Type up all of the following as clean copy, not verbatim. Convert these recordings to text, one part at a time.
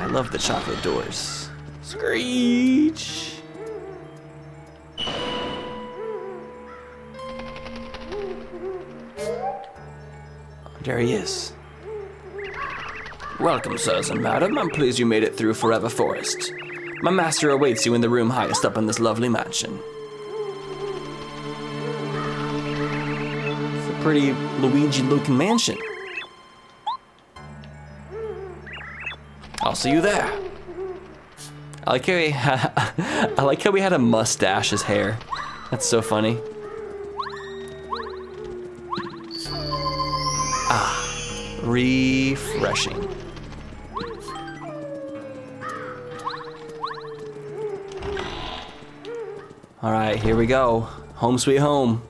I love the chocolate doors. Screech! There he is. Welcome, sirs and madam. I'm pleased you made it through Forever Forest. My master awaits you in the room highest up in this lovely mansion. It's a pretty Luigi-looking mansion. I'll see you there. I like how he had a mustache as hair. That's so funny. Ah, refreshing. All right, here we go. Home sweet home.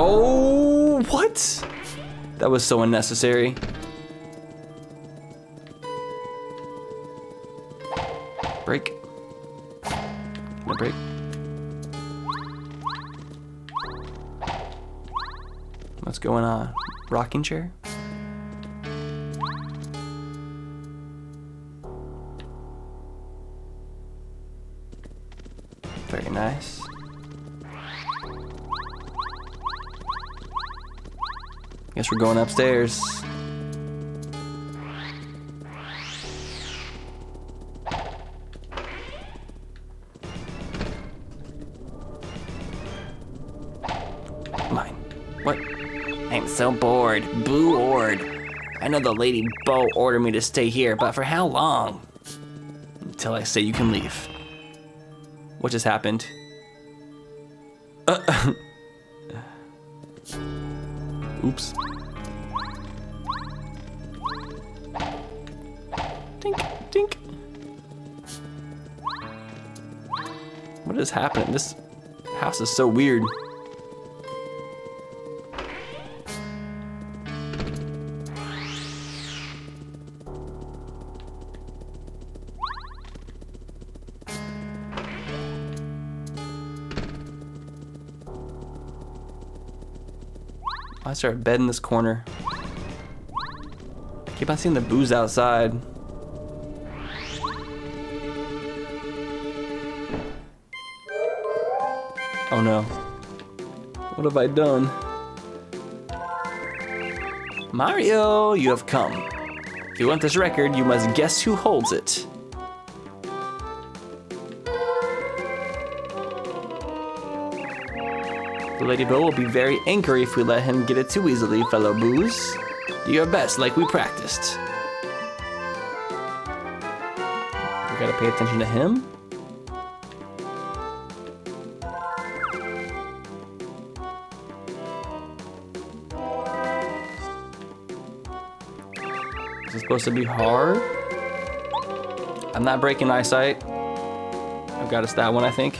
Oh, what? That was so unnecessary. Break. No break. What's going on? Rocking chair? Very nice. Guess we're going upstairs. Mine. What? I'm so bored. Boo-ored. I know the Lady Bo ordered me to stay here, but for how long? Until I say you can leave. What just happened? Oops. Tink, tink. What is happening? This house is so weird. I start a bed in this corner. I keep on seeing the booze outside. Oh no. What have I done? Mario, you have come. If you want this record, you must guess who holds it. The Lady Bo will be very angry if we let him get it too easily, fellow Boos. Do your best like we practiced. We gotta pay attention to him. Is it supposed to be hard? I'm not breaking eyesight. I've got us that one, I think.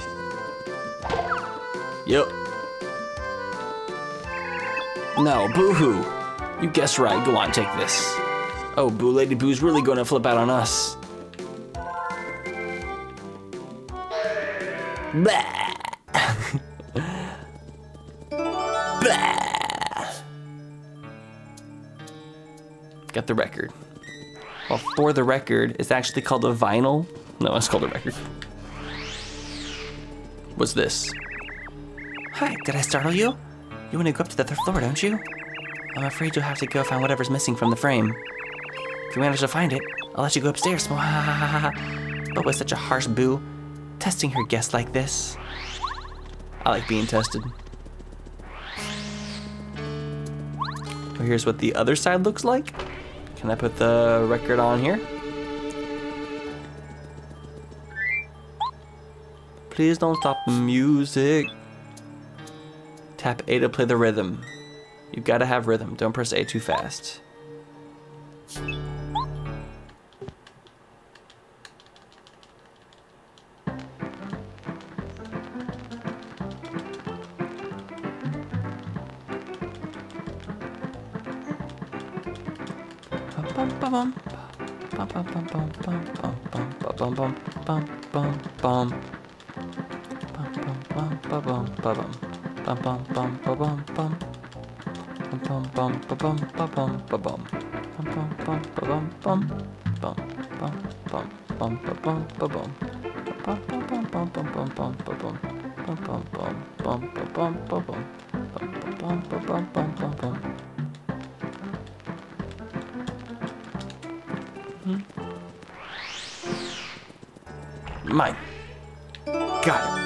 Yep. No, boo-hoo. You guessed right, go on, take this. Oh, Boo Lady Boo's really gonna flip out on us. Bah! Bah! Got the record. Well, for the record, it's actually called a vinyl. No, it's called a record. What's this? Hi, did I startle you? You want to go up to the third floor, don't you? I'm afraid you'll have to go find whatever's missing from the frame. If you manage to find it, I'll let you go upstairs. But with such a harsh Boo, testing her guess like this. I like being tested. Oh, here's what the other side looks like. Can I put the record on here? Please don't stop the music. Tap A to play the rhythm. You've got to have rhythm. Don't press A too fast. Bum bum bum ba bum bum. Bum bum ba bum ba bum ba bum. Bum bum ba bum bum. Bum bum bum bum ba bum ba bum. Bum bum bum bum bum bum ba bum. Bum bum bum bum ba bum ba bum. Bum bum bum bum bum bum bum. Mine. Got it.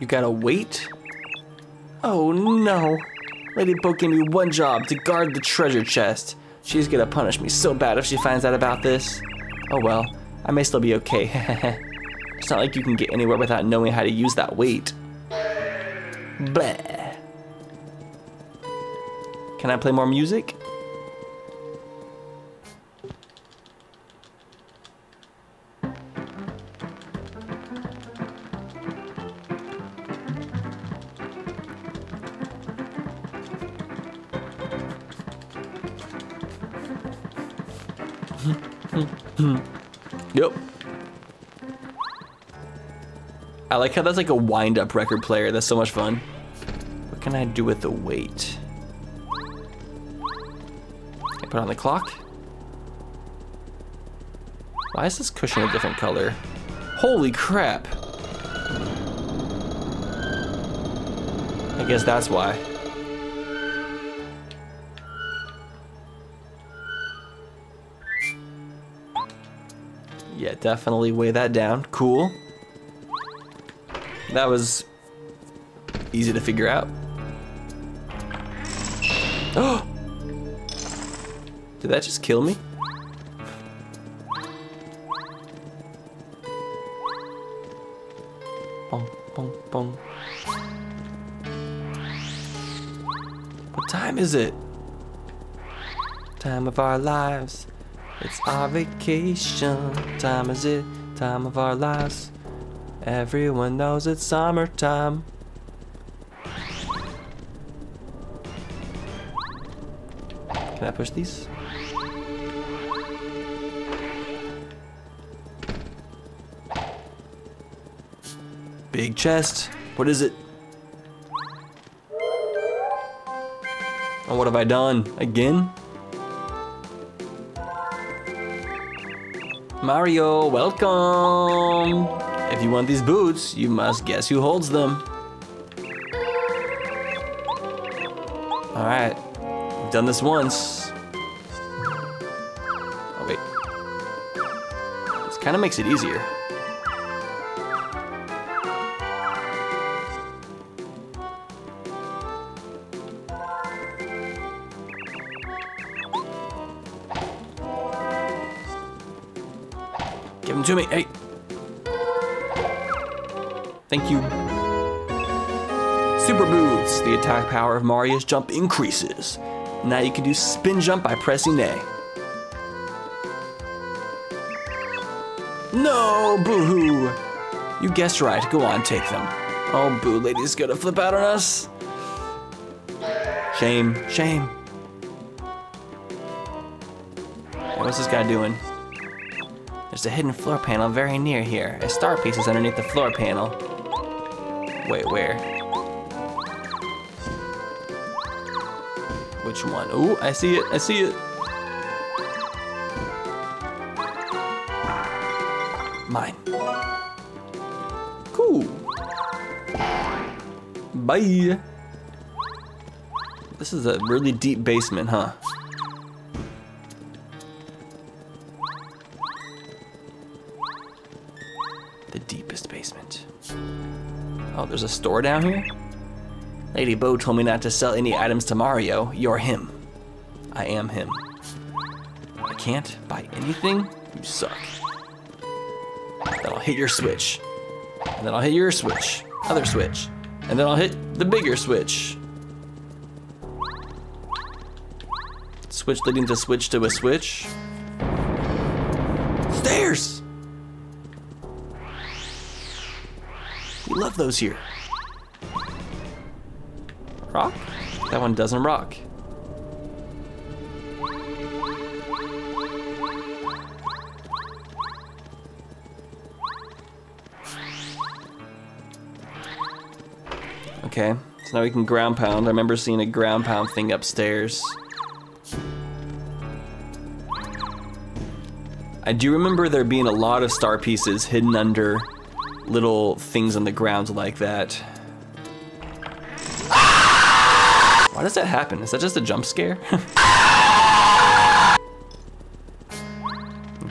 You gotta wait? Oh no. Ladybug gave me one job, to guard the treasure chest. She's gonna punish me so bad if she finds out about this. Oh well, I may still be okay. It's not like you can get anywhere without knowing how to use that weight. Bleh. Can I play more music? Yep. I like how that's like a wind-up record player. That's so much fun. What can I do with the weight? Can I put on the clock? Why is this cushion a different color? Holy crap! I guess that's why. Yeah, definitely weigh that down. Cool. That was easy to figure out. Oh! Did that just kill me? Bum, bum, bum. What time is it? Time of our lives. It's our vacation. Time is it? Time of our lives. Everyone knows it's summertime. Can I push these? Big chest. What is it? Oh, what have I done? Again? Mario, welcome! If you want these boots, you must guess who holds them. Alright, we've done this once. Oh wait, this kind of makes it easier. Give them to me, hey! Thank you. Super moves. The attack power of Mario's jump increases. Now you can do spin jump by pressing A. No, boo-hoo. You guessed right. Go on, take them. Oh, boo, lady's gonna flip out on us. Shame, shame. Hey, what's this guy doing? There's a hidden floor panel very near here. A star piece is underneath the floor panel. Wait, where? Which one? Ooh, I see it, I see it. Mine. Cool. Bye. This is a really deep basement, huh? The deepest basement. Oh, there's a store down here? Lady Bo told me not to sell any items to Mario. You're him. I am him. I can't buy anything? You suck. Then I'll hit your switch. And then I'll hit your switch. Other switch. And then I'll hit the bigger switch. Switch leading to switch to a switch. Stairs! We love those here. Rock? That one doesn't rock. Okay, so now we can ground pound. I remember seeing a ground pound thing upstairs. I do remember there being a lot of star pieces hidden under little things on the ground like that. Ah! Why does that happen? Is that just a jump scare?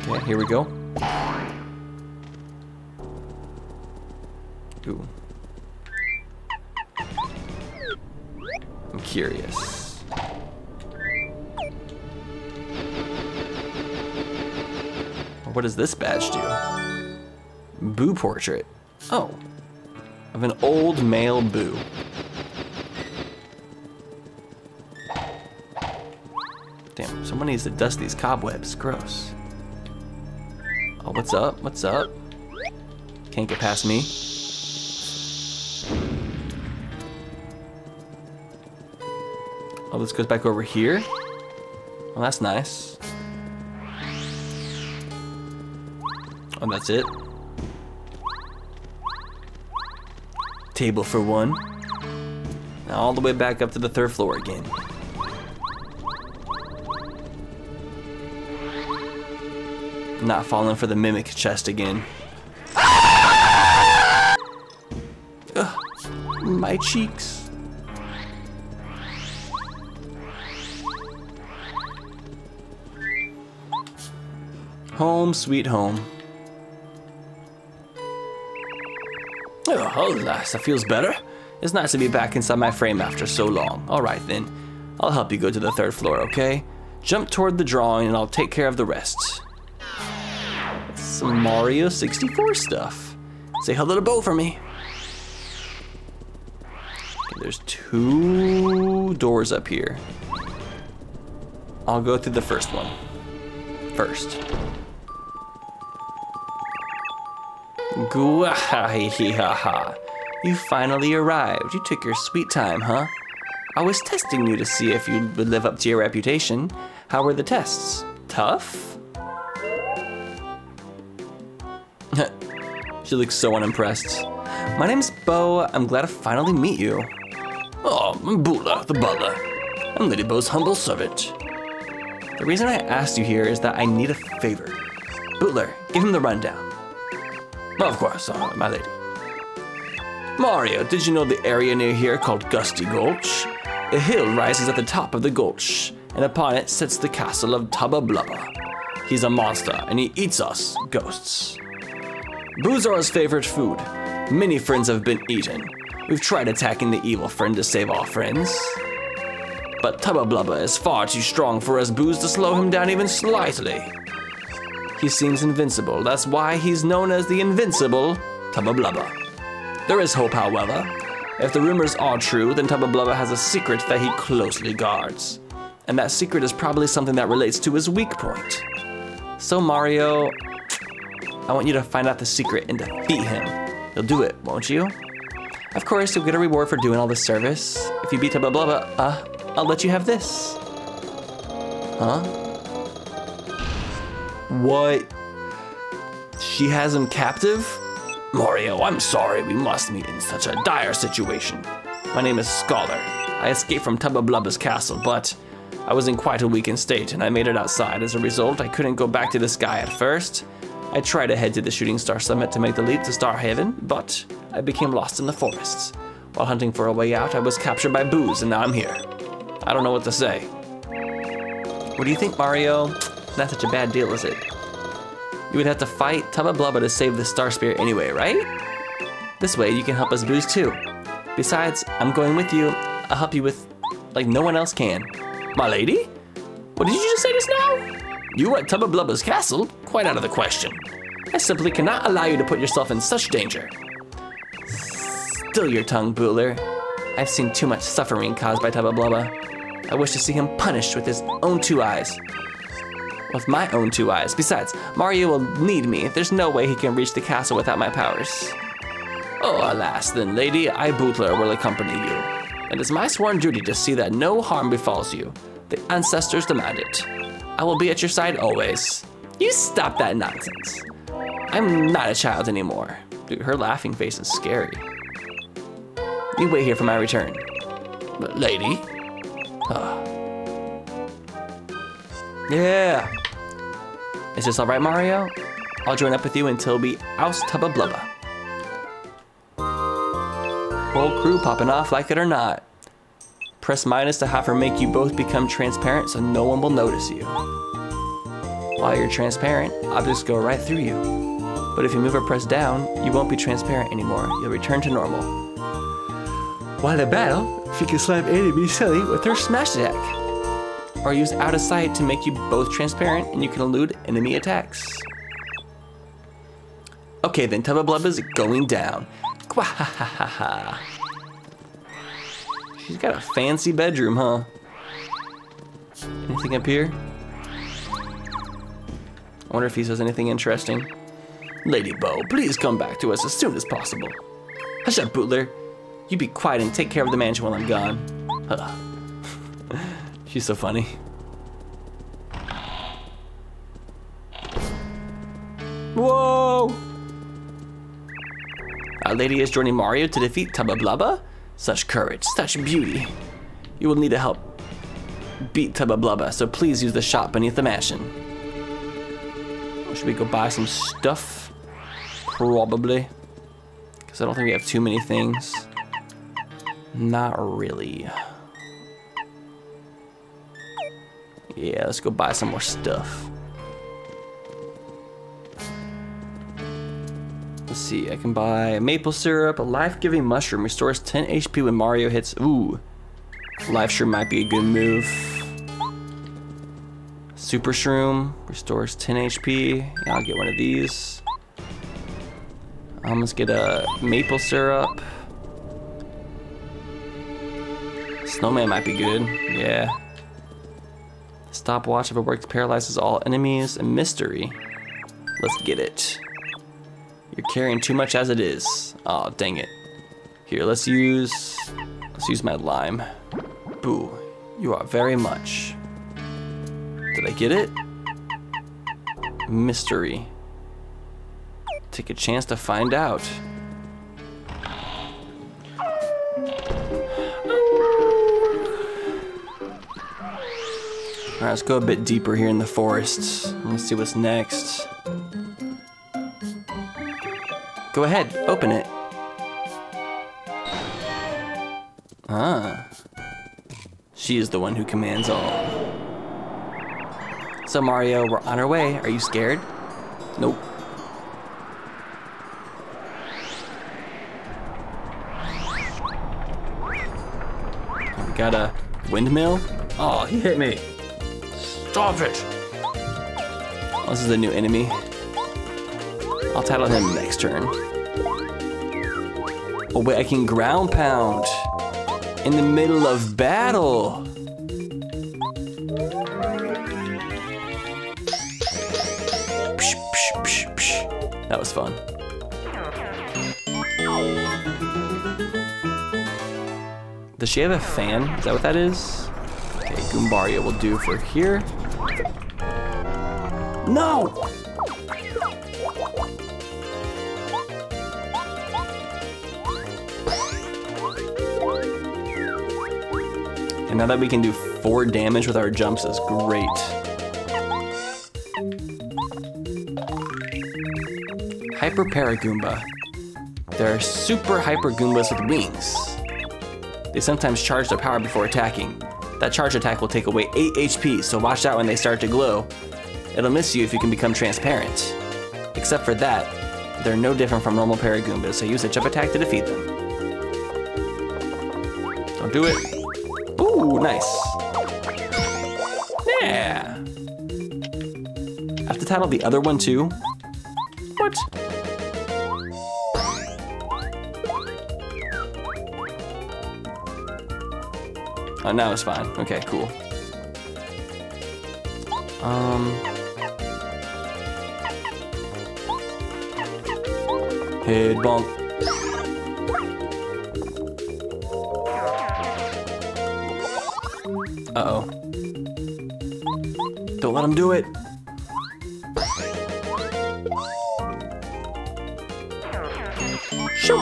Okay, here we go. Ooh. I'm curious. What does this badge do? Boo portrait. Oh. Of an old male Boo. Damn, someone needs to dust these cobwebs. Gross. Oh, what's up? What's up? Can't get past me. Oh, this goes back over here? Well, that's nice. Oh, that's it. Table for one. Now all the way back up to the third floor again. Not falling for the mimic chest again. Ugh, my cheeks. Home, sweet home. Oh, hola, that feels better. It's nice to be back inside my frame after so long. All right then, I'll help you go to the third floor, okay? Jump toward the drawing and I'll take care of the rest. Some Mario 64 stuff. Say hello to Bo for me. Okay, there's two doors up here. I'll go through the first one first. Gwahahihaha. You finally arrived. You took your sweet time, huh? I was testing you to see if you would live up to your reputation. How were the tests? Tough? She looks so unimpressed. My name's Bo. I'm glad to finally meet you. Oh, I'm Bootler, the butler. I'm Lady Bo's humble servant. The reason I asked you here is that I need a favor. Bootler, give him the rundown. Of course, my lady. Mario, did you know the area near here called Gusty Gulch? A hill rises at the top of the gulch, and upon it sits the castle of Tubba Blubba. He's a monster, and he eats us, ghosts. Boos are his favorite food. Many friends have been eaten. We've tried attacking the evil friend to save our friends. But Tubba Blubba is far too strong for us Boos to slow him down even slightly. He seems invincible, that's why he's known as the invincible Tubba Blubba. There is hope, however. If the rumors are true, then Tubba Blubba has a secret that he closely guards. And that secret is probably something that relates to his weak point. So Mario, I want you to find out the secret and defeat him. You'll do it, won't you? Of course, you'll get a reward for doing all this service. If you beat Tubba Blubba, I'll let you have this. Huh? What? She has him captive? Mario, I'm sorry we must meet in such a dire situation. My name is Scholar. I escaped from Tubba Blubba's castle, but I was in quite a weakened state and I made it outside. As a result, I couldn't go back to the sky at first. I tried to head to the Shooting Star Summit to make the leap to Star Heaven, but I became lost in the forests. While hunting for a way out, I was captured by Boos and now I'm here. I don't know what to say. What do you think, Mario? Not such a bad deal, is it? You would have to fight Tubba Blubba to save the Star Spirit anyway, right? This way you can help us Boos too. Besides, I'm going with you. I'll help you with, like no one else can. My lady? What did you just say just now? You at Tubba Blubba's castle? Quite out of the question. I simply cannot allow you to put yourself in such danger. Still your tongue, Bootler. I've seen too much suffering caused by Tubba Blubba. I wish to see him punished with his own two eyes. With my own two eyes. Besides, Mario will need me. There's no way he can reach the castle without my powers. Oh, alas then, lady, I, Bootler, will accompany you. It is my sworn duty to see that no harm befalls you. The ancestors demand it. I will be at your side always. You stop that nonsense. I'm not a child anymore. Dude, her laughing face is scary. You wait here for my return. But lady? Yeah! Is this alright, Mario? I'll join up with you until we oust Tubba Blubba. Whole crew popping off, like it or not. Press minus to have her make you both become transparent so no one will notice you. While you're transparent, objects go right through you. But if you move or press down, you won't be transparent anymore. You'll return to normal. While in battle, she can slam enemies silly with her smash attack. Or use out of sight to make you both transparent and you can elude enemy attacks. Okay then, Tubba Blubba's going down. Quahahaha. She's got a fancy bedroom, huh? Anything up here? I wonder if he says anything interesting. Lady Bo, please come back to us as soon as possible. Hush up, Bootler. You be quiet and take care of the mansion while I'm gone. She's so funny. Whoa! Our lady is joining Mario to defeat Tubba Blubba? Such courage, such beauty. You will need to help beat Tubba Blubba, so please use the shop beneath the mansion. Should we go buy some stuff? Probably. Because I don't think we have too many things. Not really. Yeah, let's go buy some more stuff. Let's see, I can buy maple syrup, a life-giving mushroom, restores 10 HP when Mario hits. Ooh, life shroom might be a good move. Super shroom, restores 10 HP. Yeah, I'll get one of these. Let's get a maple syrup. Snowman might be good, yeah. Stopwatch, if it works, paralyzes all enemies. And mystery. Let's get it. You're carrying too much as it is. Aw, oh, dang it. Here, let's use my lime. Boo, you are very much. Did I get it? Mystery. Take a chance to find out. All right, let's go a bit deeper here in the forest. Let's see what's next. Go ahead, open it. Ah. She is the one who commands all. So Mario, we're on our way. Are you scared? Nope. We got a windmill? Oh, he hit me. Stop it. Oh, this is a new enemy. I'll title him next turn. Oh wait, I can ground pound in the middle of battle. Psh, psh, psh, psh. That was fun. Does she have a fan? Is that what that is? Okay, Goombario will do for here. No! And now that we can do 4 damage with our jumps is great. Hyper Paragoomba. They're super Hyper Goombas with wings. They sometimes charge their power before attacking. That charge attack will take away 8 HP, so watch out when they start to glow. It'll miss you if you can become transparent. Except for that, they're no different from normal Paragoombas, so use a jump attack to defeat them. Don't do it. Ooh, nice. Yeah. I have to title the other one too. What? Oh, now it's fine. Okay, cool. Head bonk. Uh-oh. Don't let him do it. Shoot!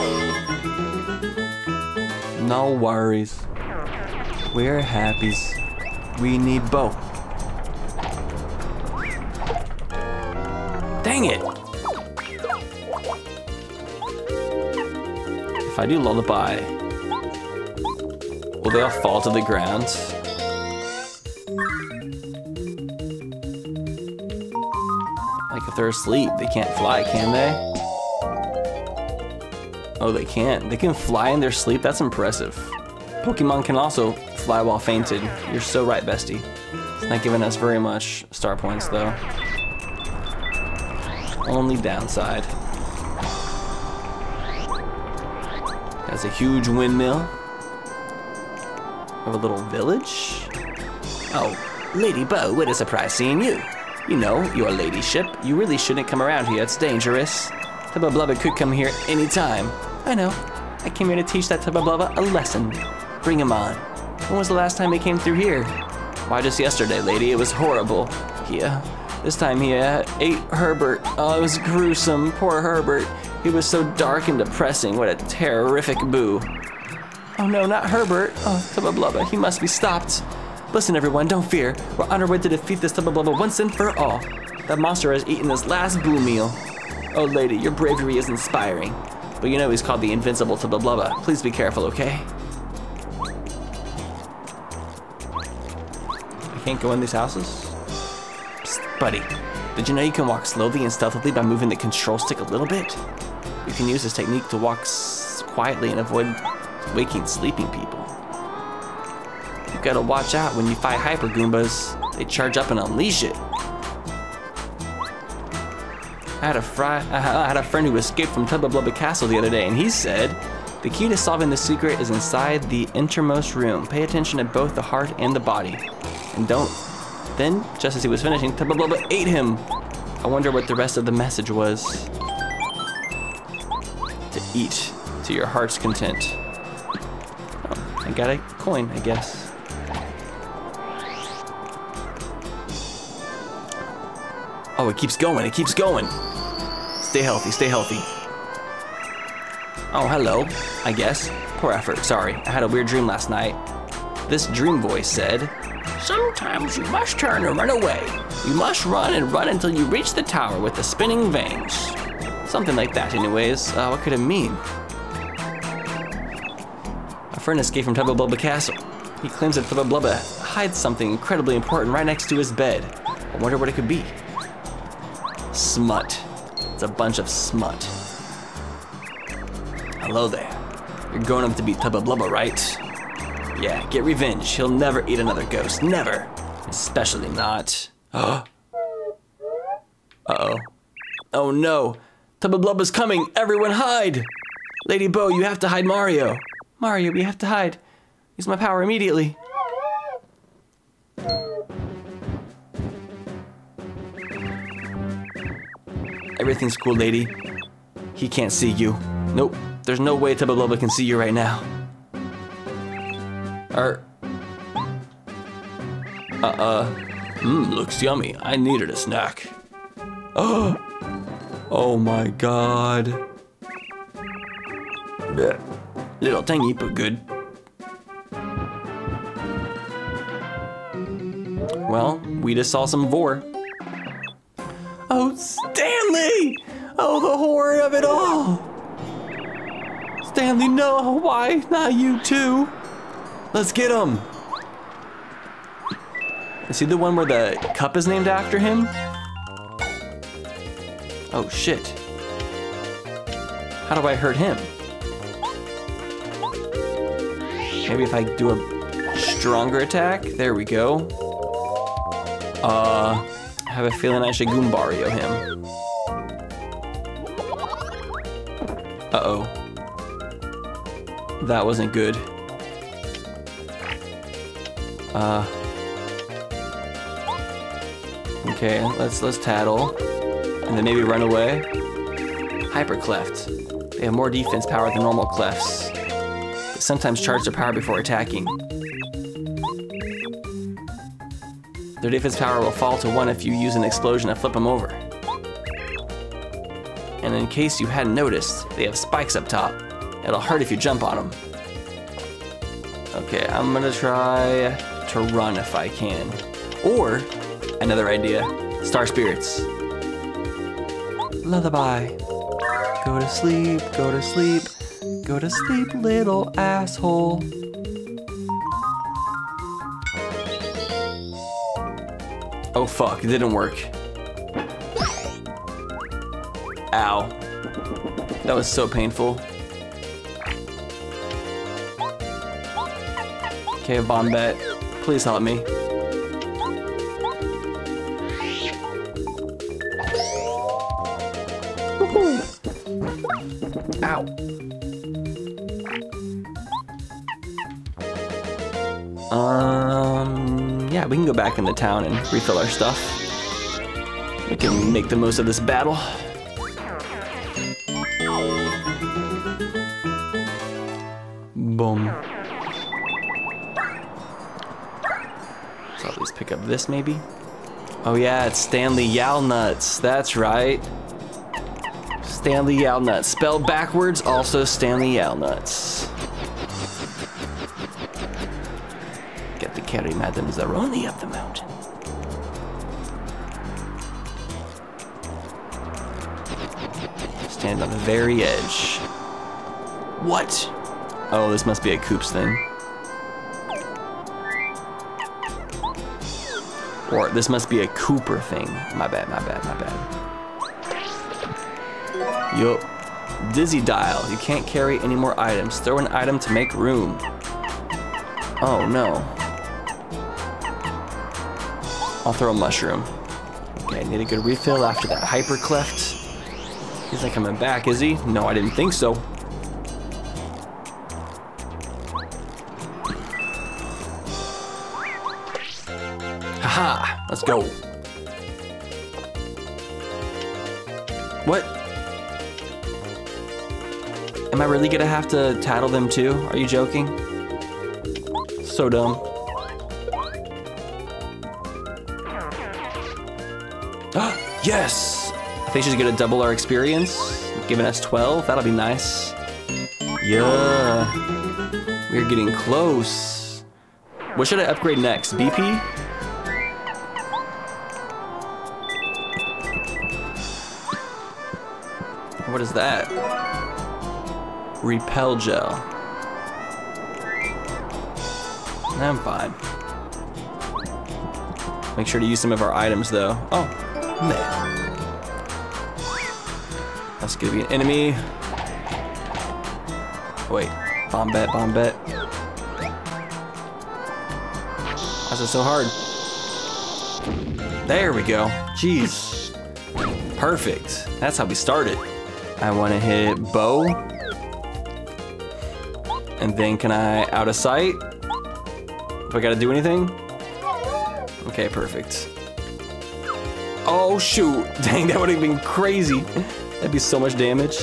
No worries. We're happies. We need both. Dang it! If I do lullaby, will they all fall to the ground? Like if they're asleep, they can't fly, can they? Oh, they can't. They can fly in their sleep? That's impressive. Pokemon can also fly while fainted. You're so right, bestie. It's not giving us very much star points, though. Only downside. That's a huge windmill. Of a little village. Oh, Lady Bo, what a surprise seeing you. You know, your ladyship, you really shouldn't come around here. It's dangerous. Tubba Blubba could come here any time. I know. I came here to teach that Tubba Blubba a lesson. Bring him on. When was the last time he came through here? Why, just yesterday, lady. It was horrible. Yeah. This time he ate Herbert. Oh, it was gruesome. Poor Herbert. He was so dark and depressing. What a terrific boo. Oh no, not Herbert. Oh, Tubba Blubba. He must be stopped. Listen, everyone, don't fear. We're on our way to defeat this Tubba Blubba once and for all. That monster has eaten his last boo meal. Oh, lady, your bravery is inspiring. But you know he's called the invincible Tubba Blubba. Please be careful, okay? I can't go in these houses? Buddy, did you know you can walk slowly and stealthily by moving the control stick a little bit? You can use this technique to walk quietly and avoid waking sleeping people. You've got to watch out when you fight Hyper Goombas. They charge up and unleash it. I had a friend who escaped from Tubba Blubba Castle the other day, and he said, the key to solving the secret is inside the innermost room. Pay attention to both the heart and the body. And don't. Then, just as he was finishing, Tubba Blubba ate him! I wonder what the rest of the message was. To eat to your heart's content. Oh, I got a coin, I guess. Oh, it keeps going, it keeps going! Stay healthy, stay healthy. Oh, hello, I guess. Poor effort, sorry. I had a weird dream last night. This dream voice said, sometimes you must turn and run away. You must run and run until you reach the tower with the spinning veins. Something like that anyways. What could it mean? A friend escaped from Tubba Blubba Castle. He claims that Tubba Blubba hides something incredibly important right next to his bed. I wonder what it could be. Smut. It's a bunch of smut. Hello there. You're going up to beat Tubba Blubba, right? Yeah, get revenge. He'll never eat another ghost. Never. Especially not. Uh-oh. Oh no. Tubba Blubba's coming. Everyone hide. Lady Bo, you have to hide Mario. Mario, we have to hide. Use my power immediately. Everything's cool, lady. He can't see you. Nope. There's no way Tubba Blubba can see you right now. Looks yummy. I needed a snack. Oh! Oh my god. Blech. Little tangy, but good. Well, we just saw some vor. Oh, Stanley! Oh, the horror of it all! Stanley, no! Why? Not you too! Let's get him! Is he the one where the cup is named after him? Oh shit. How do I hurt him? Maybe if I do a stronger attack? There we go. I have a feeling I should Goombario him. Uh-oh. That wasn't good. Okay, let's tattle, and then maybe run away. Hyper Cleft. They have more defense power than normal clefts. They sometimes charge their power before attacking. Their defense power will fall to 1 if you use an explosion to flip them over. And in case you hadn't noticed, they have spikes up top. It'll hurt if you jump on them. Okay, I'm gonna try to run if I can. Or, another idea, Star Spirits. Lullaby. Go to sleep, go to sleep, go to sleep, little asshole. Oh fuck, it didn't work. Ow. That was so painful. Okay, Bombette, please help me. Ow. Yeah, we can go back into town and refill our stuff. We can make the most of this battle. Boom. So I'll just pick up this maybe. Oh yeah, it's Stanley Yownuts. That's right. Stanley Yownuts. Spelled backwards, also Stanley Yownuts. Get to carry Madame Zaroni up the mountain. Stand on the very edge. What? Oh, this must be a Koops thing. Or this must be a Cooper thing. My bad, my bad, my bad. Yo, dizzy dial. You can't carry any more items. Throw an item to make room. Oh no. I'll throw a mushroom. Okay, I need a good refill after that Hyper Cleft. He's not coming back, is he? No, I didn't think so. Haha, let's go. What? Am I really gonna have to tattle them too? Are you joking? So dumb. Yes! I think she's gonna double our experience, giving us 12. That'll be nice. Yeah. We're getting close. What should I upgrade next? BP? What is that? Repel gel. I'm fine. Make sure to use some of our items though. Oh, man. That's gonna be an enemy. Wait, Bombette, Bombette. How's it so hard? There we go. Jeez. Perfect. That's how we started. I wanna hit Bow. And then can I out of sight? Do I gotta do anything? Okay, perfect. Oh shoot, dang, that would've been crazy. That'd be so much damage.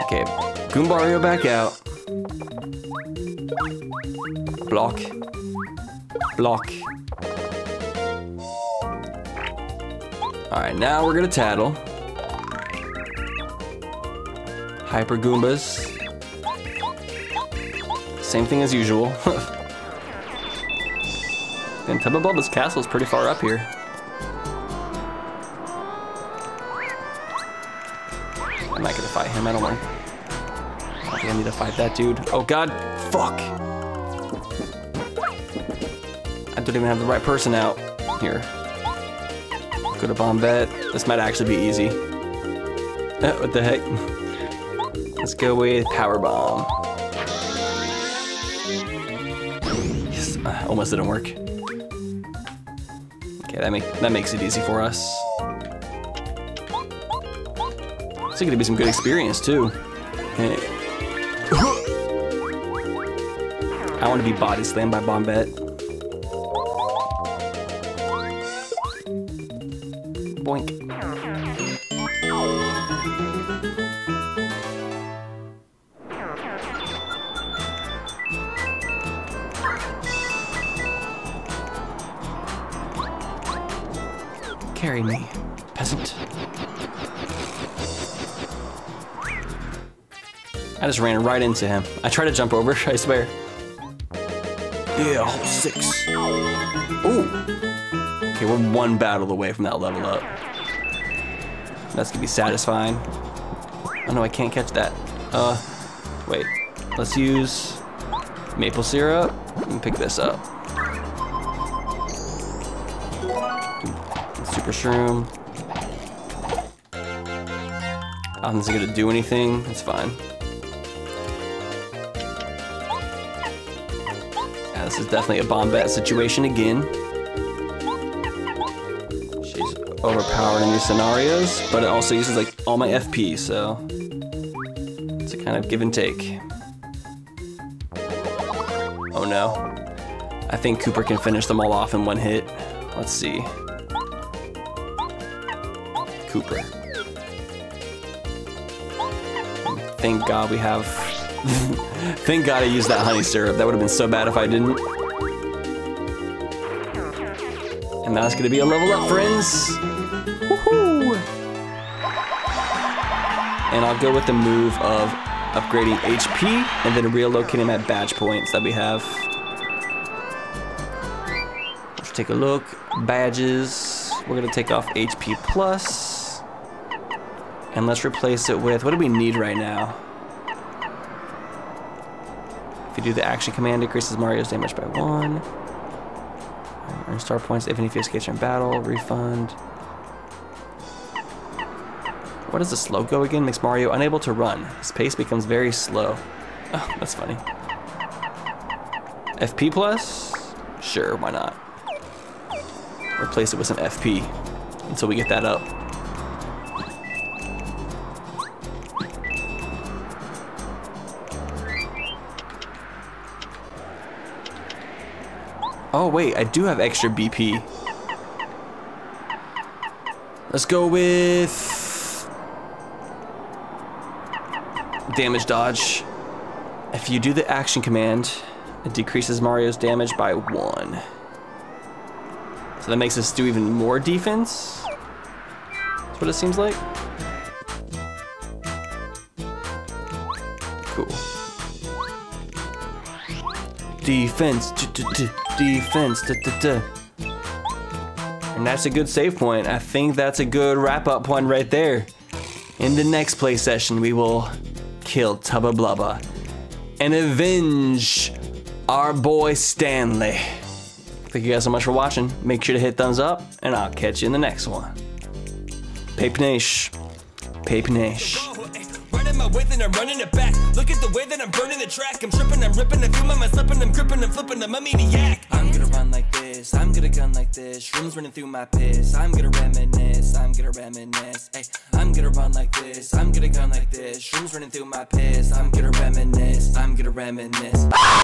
Okay, Goombario back out. Block. Block. All right, now we're gonna tattle. Hyper Goombas. Same thing as usual. And Tubba Blubba's castle is pretty far up here. I'm not gonna fight him, I don't want to. I think I need to fight that dude. Oh god, fuck! I don't even have the right person out here. Go to Bombette. This might actually be easy. What the heck? Let's go with Power Bomb. Yes, almost didn't work. Okay, that makes it easy for us. It's gonna be some good experience too. Hey. I want to be body slammed by Bombette. Boink. Carry me, peasant. I just ran right into him. I tried to jump over, I swear. Yeah, hole 6. Ooh. Okay, we're one battle away from that level up. That's gonna be satisfying. Oh no, I can't catch that. Wait. Let's use maple syrup and pick this up. Super shroom. I don't think it's gonna do anything. It's fine. Yeah, this is definitely a Bombette situation again. She's overpowered in these scenarios, but it also uses like all my FP, so it's a kind of give and take. Oh no. I think Cooper can finish them all off in one hit. Let's see. Cooper. Thank God we have... Thank God I used that honey syrup. That would have been so bad if I didn't. And that's gonna be a level up, friends. Woohoo! And I'll go with the move of upgrading HP and then relocating at badge points that we have. Let's take a look. Badges. We're gonna take off HP plus. And let's replace it with, what do we need right now? If you do the action command, increases Mario's damage by 1. Earn star points if any of you escapes from battle, refund. What does the slow go again? Makes Mario unable to run. His pace becomes very slow. Oh, that's funny. FP plus? Sure, why not? Replace it with some FP until we get that up. Oh wait, I do have extra BP. Let's go with... damage dodge. If you do the action command, it decreases Mario's damage by 1. So that makes us do even more defense? That's what it seems like. Cool. Defense. Defense. And that's a good save point. I think that's a good wrap-up point right there. In the next play session, we will kill Tubba Blubba and avenge our boy Stanley. Thank you guys so much for watching. Make sure to hit thumbs up, and I'll catch you in the next one. Paper Nash. Paper Nash. My way, then I'm running it back. Look at the way that I'm burning the track. I'm tripping, I'm ripping, I'm fuming, I'm slipping, I'm gripping, I'm flipping, I'm a maniac. I'm gonna run like this, I'm gonna gun like this. Shrooms running through my piss. I'm gonna reminisce, I'm gonna reminisce. Hey, I'm gonna run like this, I'm gonna gun like this. Shrooms running through my piss. I'm gonna reminisce, I'm gonna reminisce.